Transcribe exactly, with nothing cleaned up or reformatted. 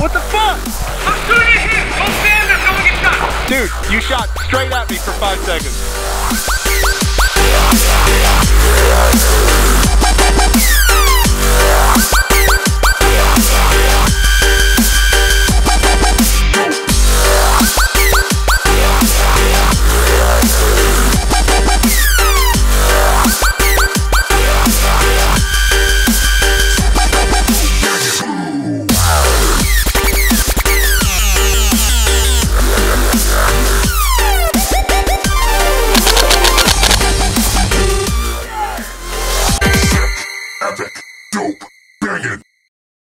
What the fuck? I'm shooting at him! Don't stand there, someone gets shot! Dude, you shot straight at me for five seconds.